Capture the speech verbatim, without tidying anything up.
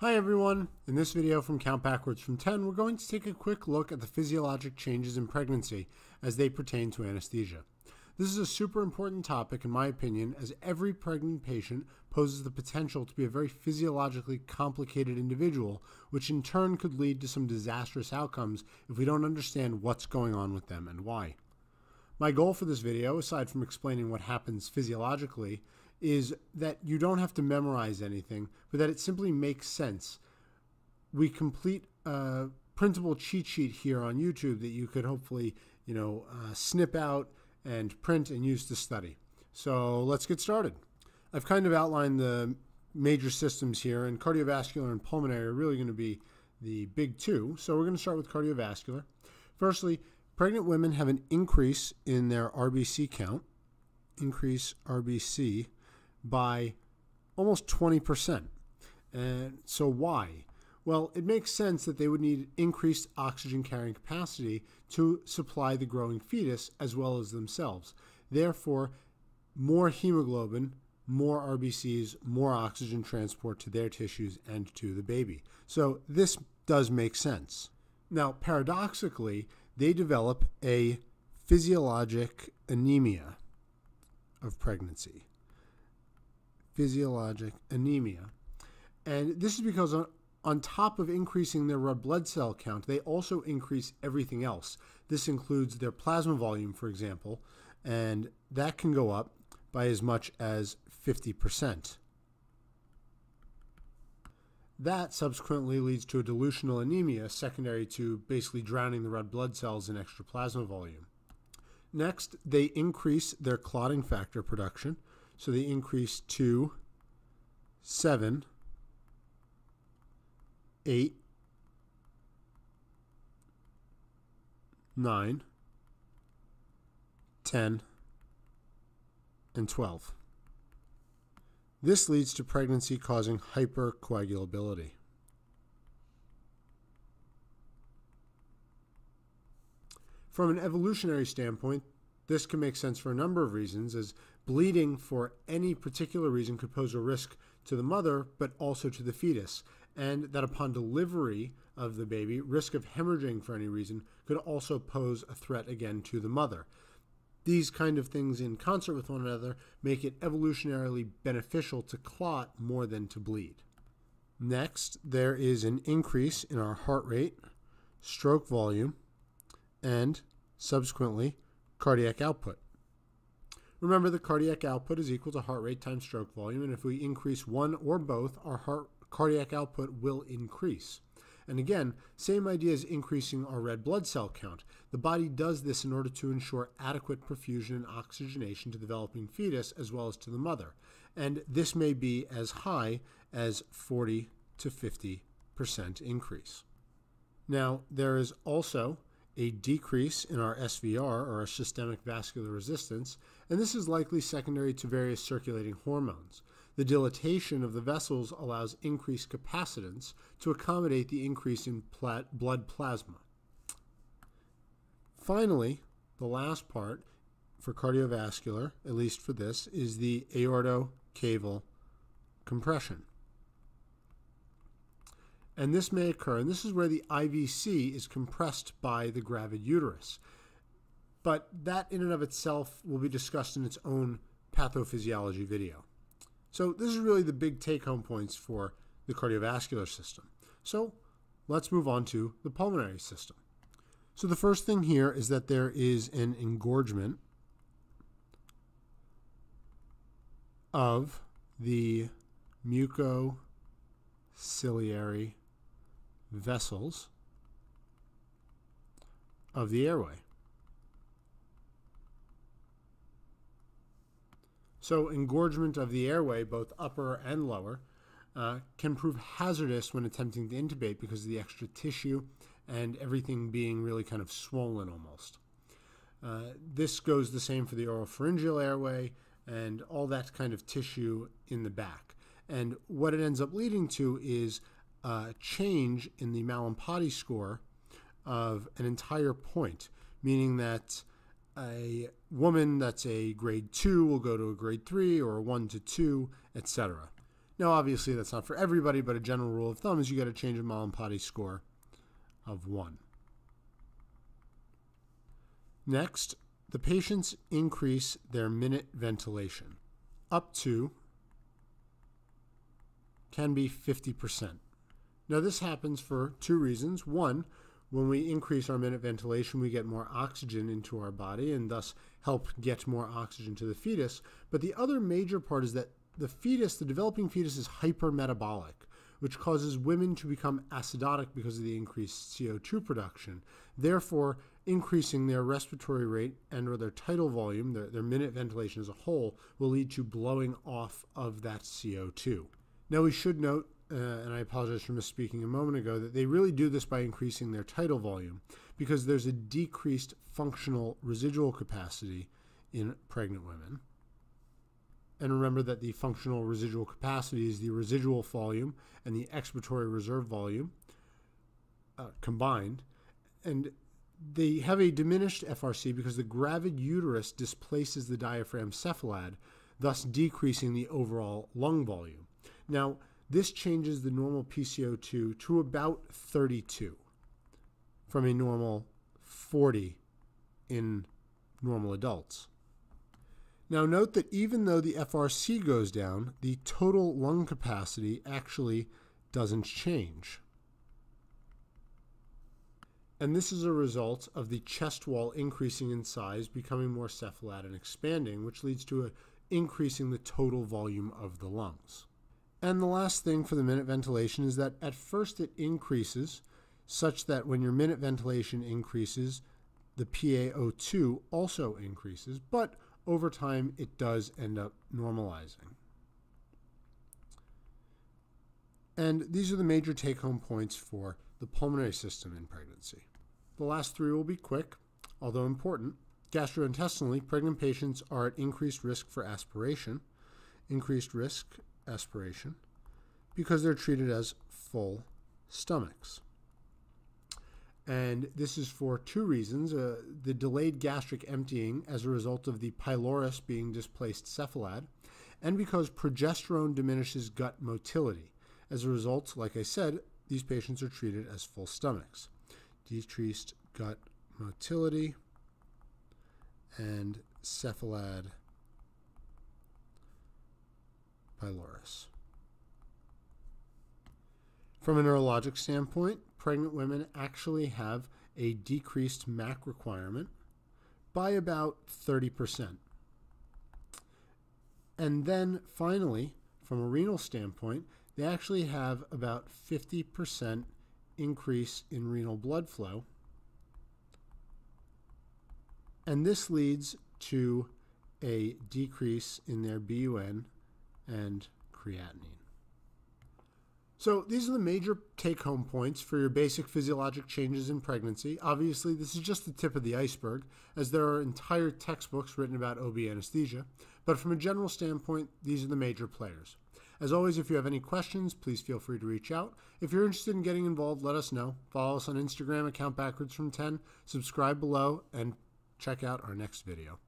Hi everyone, in this video from Count Backwards from ten, we're going to take a quick look at the physiologic changes in pregnancy as they pertain to anesthesia. This is a super important topic in my opinion, as every pregnant patient poses the potential to be a very physiologically complicated individual, which in turn could lead to some disastrous outcomes if we don't understand what's going on with them and why. My goal for this video, aside from explaining what happens physiologically, is that you don't have to memorize anything, but that it simply makes sense. We complete a printable cheat sheet here on YouTube that you could hopefully, you know, uh, snip out and print and use to study. So let's get started. I've kind of outlined the major systems here, and cardiovascular and pulmonary are really going to be the big two. So we're going to start with cardiovascular. Firstly, pregnant women have an increase in their R B C count, increase R B C, by almost twenty percent. And so why? Well, it makes sense that they would need increased oxygen carrying capacity to supply the growing fetus as well as themselves. Therefore, more hemoglobin, more R B Cs, more oxygen transport to their tissues and to the baby. So this does make sense. Now, paradoxically, they develop a physiologic anemia of pregnancy. Physiologic anemia. And this is because on, on top of increasing their red blood cell count, they also increase everything else. This includes their plasma volume, for example, and that can go up by as much as fifty percent. That subsequently leads to a dilutional anemia secondary to basically drowning the red blood cells in extra plasma volume. Next, they increase their clotting factor production. So they increase to seven, eight, nine, ten, and twelve. This leads to pregnancy causing hypercoagulability. From an evolutionary standpoint, this can make sense for a number of reasons, as bleeding for any particular reason could pose a risk to the mother, but also to the fetus, and that upon delivery of the baby, risk of hemorrhaging for any reason could also pose a threat again to the mother. These kind of things in concert with one another make it evolutionarily beneficial to clot more than to bleed. Next, there is an increase in our heart rate, stroke volume, and subsequently cardiac output. Remember, the cardiac output is equal to heart rate times stroke volume, and if we increase one or both, our heart cardiac output will increase. And again, same idea as increasing our red blood cell count. The body does this in order to ensure adequate perfusion and oxygenation to the developing fetus as well as to the mother. And this may be as high as forty to fifty percent increase. Now, there is also a decrease in our S V R, or our systemic vascular resistance, and this is likely secondary to various circulating hormones. The dilatation of the vessels allows increased capacitance to accommodate the increase in blood plasma. Finally, the last part for cardiovascular, at least for this, is the aortocaval compression. And this may occur, and this is where the I V C is compressed by the gravid uterus. But that in and of itself will be discussed in its own pathophysiology video. So this is really the big take-home points for the cardiovascular system. So let's move on to the pulmonary system. So the first thing here is that there is an engorgement of the mucociliary vessels of the airway. So engorgement of the airway, both upper and lower, uh, can prove hazardous when attempting to intubate because of the extra tissue and everything being really kind of swollen almost. Uh, this goes the same for the oropharyngeal airway and all that kind of tissue in the back. And what it ends up leading to is a change in the Mallampati score of an entire point, meaning that a woman that's a grade two will go to a grade three or a one to two, et cetera. Now, obviously, that's not for everybody, but a general rule of thumb is you got to change a Mallampati score of one. Next, the patients increase their minute ventilation up to, can be fifty percent. Now, this happens for two reasons. One, when we increase our minute ventilation, we get more oxygen into our body and thus help get more oxygen to the fetus. But the other major part is that the fetus, the developing fetus, is hypermetabolic, which causes women to become acidotic because of the increased C O two production, therefore increasing their respiratory rate and or their tidal volume, their, their minute ventilation as a whole, will lead to blowing off of that C O two. Now, we should note, uh, and I apologize for misspeaking a moment ago, that they really do this by increasing their tidal volume because there's a decreased functional residual capacity in pregnant women. And remember that the functional residual capacity is the residual volume and the expiratory reserve volume uh, combined. And they have a diminished F R C because the gravid uterus displaces the diaphragm cephalad, thus decreasing the overall lung volume. Now, this changes the normal P C O two to about thirty-two from a normal forty in normal adults. Now, note that even though the F R C goes down, the total lung capacity actually doesn't change. And this is a result of the chest wall increasing in size, becoming more cephalad and expanding, which leads to a increasing the total volume of the lungs. And the last thing for the minute ventilation is that at first it increases such that when your minute ventilation increases, the P A O two also increases, but over time, it does end up normalizing. And these are the major take-home points for the pulmonary system in pregnancy. The last three will be quick, although important. Gastrointestinally, pregnant patients are at increased risk for aspiration, increased risk aspiration, because they're treated as full stomachs. And this is for two reasons. Uh, the delayed gastric emptying as a result of the pylorus being displaced cephalad, and because progesterone diminishes gut motility. As a result, like I said, these patients are treated as full stomachs. Decreased gut motility and cephalad pylorus. From a neurologic standpoint, pregnant women actually have a decreased M A C requirement by about thirty percent. And then finally, from a renal standpoint, they actually have about fifty percent increase in renal blood flow. And this leads to a decrease in their B U N and creatinine. So these are the major take-home points for your basic physiologic changes in pregnancy. Obviously, this is just the tip of the iceberg, as there are entire textbooks written about O B anesthesia. But from a general standpoint, these are the major players. As always, if you have any questions, please feel free to reach out. If you're interested in getting involved, let us know. Follow us on Instagram at Count Backwards from ten, subscribe below, and check out our next video.